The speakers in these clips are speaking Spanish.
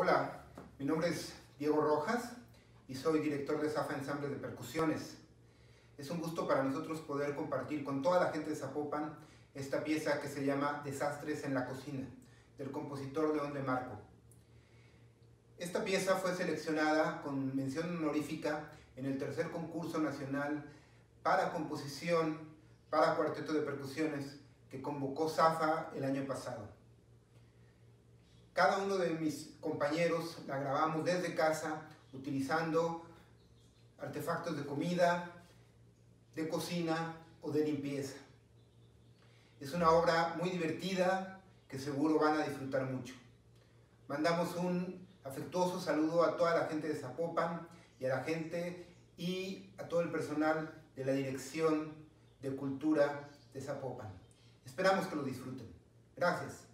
Hola, mi nombre es Diego Rojas y soy director de Safa Ensamble de Percusiones. Es un gusto para nosotros poder compartir con toda la gente de Zapopan esta pieza que se llama Desastres en la Cocina, del compositor León de Marco. Esta pieza fue seleccionada con mención honorífica en el Tercer Concurso Nacional para Composición para Cuarteto de Percusiones que convocó Zafa el año pasado. Cada uno de mis compañeros la grabamos desde casa utilizando artefactos de comida, de cocina o de limpieza. Es una obra muy divertida que seguro van a disfrutar mucho. Mandamos un afectuoso saludo a toda la gente de Zapopan y a la gente y a todo el personal de la Dirección de Cultura de Zapopan. Esperamos que lo disfruten. Gracias.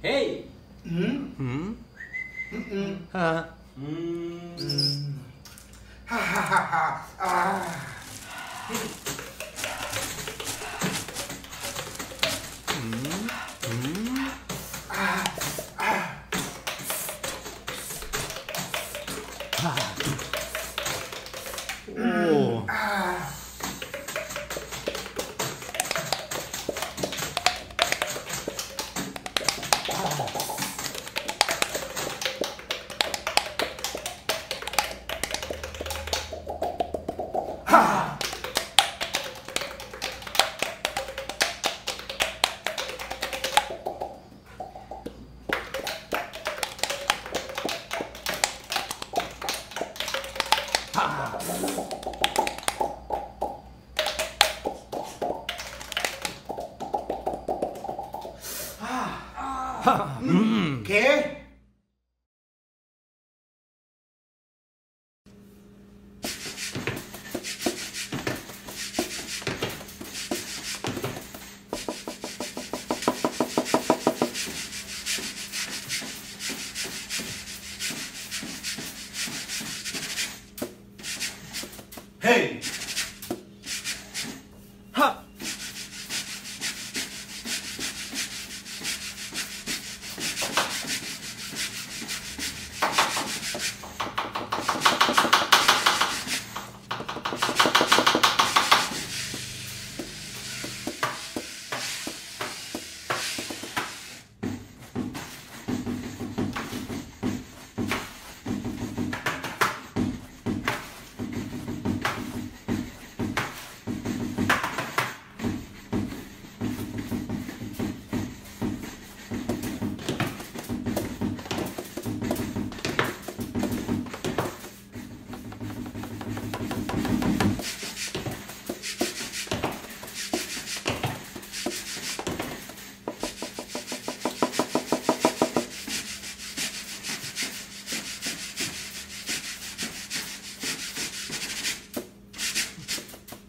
¡Hey! ¿Qué? Hey.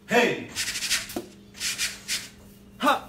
hey, ha,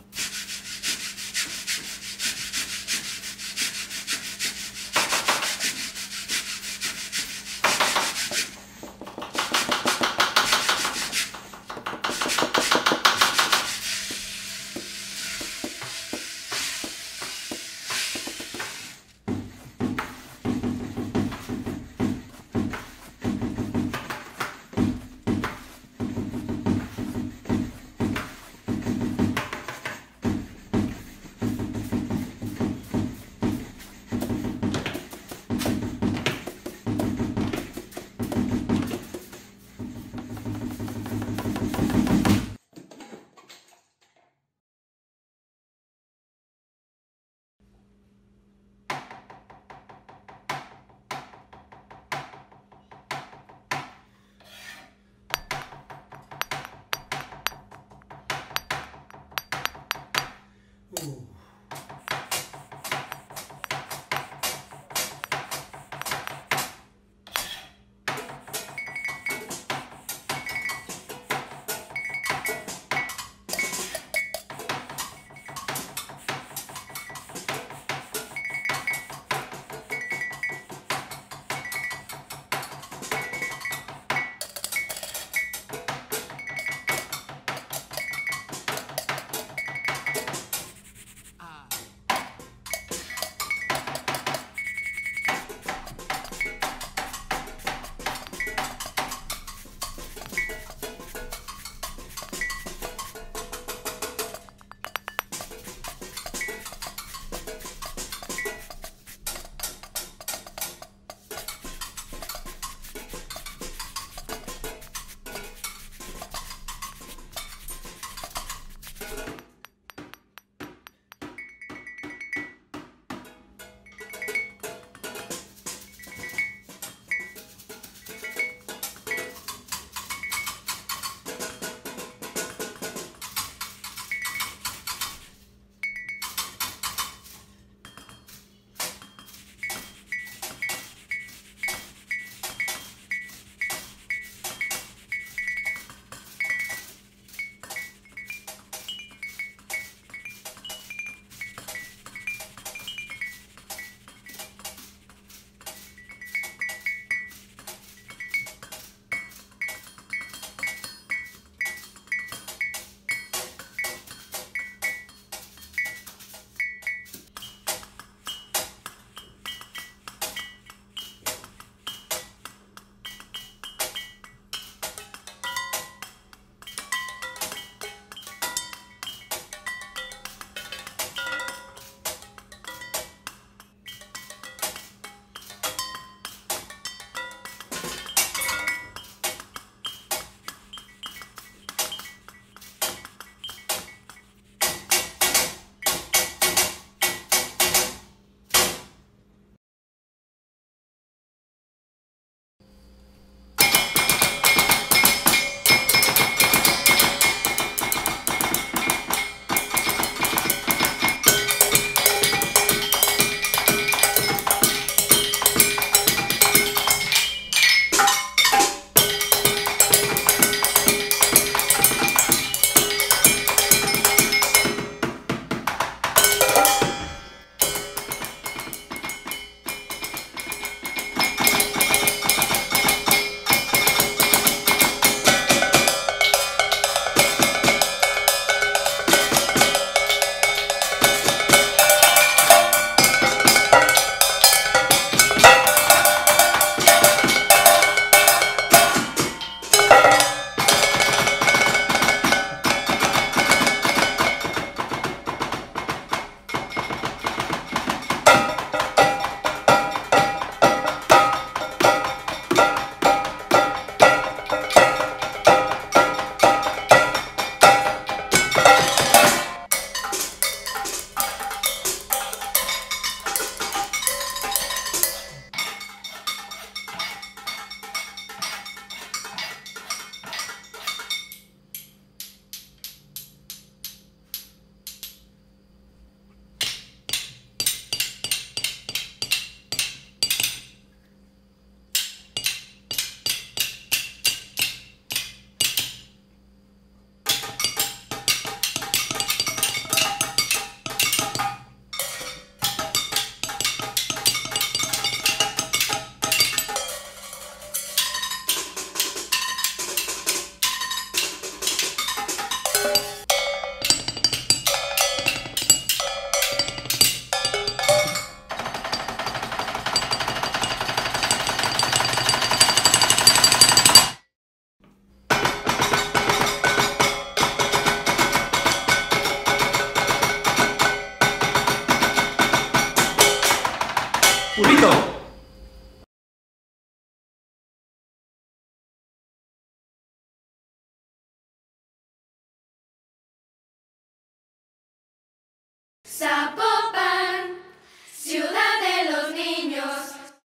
Zapopan.